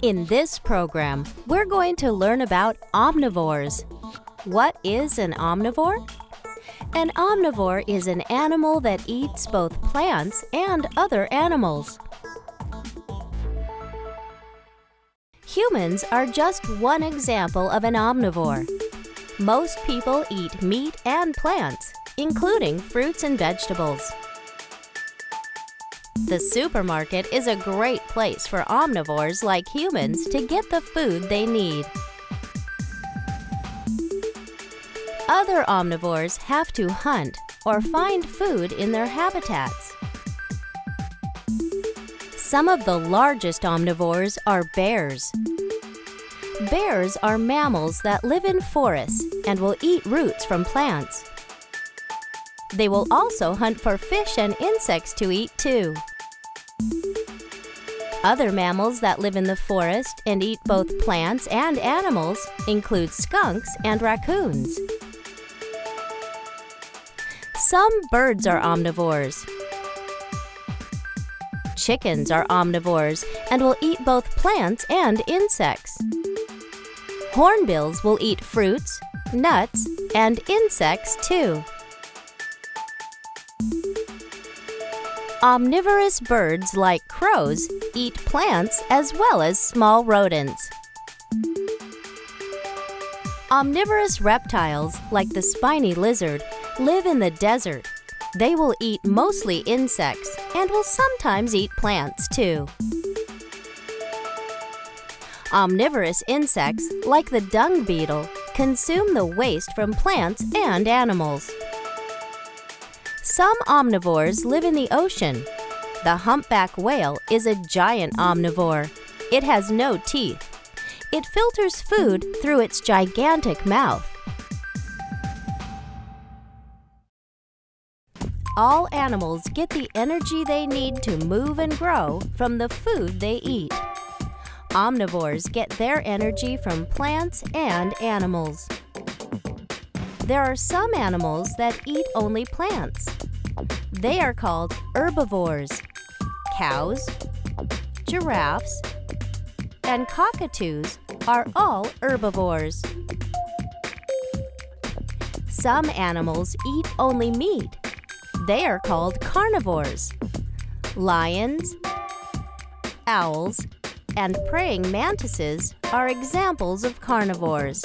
In this program, we're going to learn about omnivores. What is an omnivore? An omnivore is an animal that eats both plants and other animals. Humans are just one example of an omnivore. Most people eat meat and plants, including fruits and vegetables. The supermarket is a great place for omnivores like humans to get the food they need. Other omnivores have to hunt or find food in their habitats. Some of the largest omnivores are bears. Bears are mammals that live in forests and will eat roots from plants. They will also hunt for fish and insects to eat too. Other mammals that live in the forest and eat both plants and animals include skunks and raccoons. Some birds are omnivores. Chickens are omnivores and will eat both plants and insects. Hornbills will eat fruits, nuts, and insects too. Omnivorous birds like crows eat plants as well as small rodents. Omnivorous reptiles like the spiny lizard live in the desert. They will eat mostly insects and will sometimes eat plants too. Omnivorous insects like the dung beetle consume the waste from plants and animals. Some omnivores live in the ocean. The humpback whale is a giant omnivore. It has no teeth. It filters food through its gigantic mouth. All animals get the energy they need to move and grow from the food they eat. Omnivores get their energy from plants and animals. There are some animals that eat only plants. They are called herbivores. Cows, giraffes, and cockatoos are all herbivores. Some animals eat only meat. They are called carnivores. Lions, owls, and praying mantises are examples of carnivores.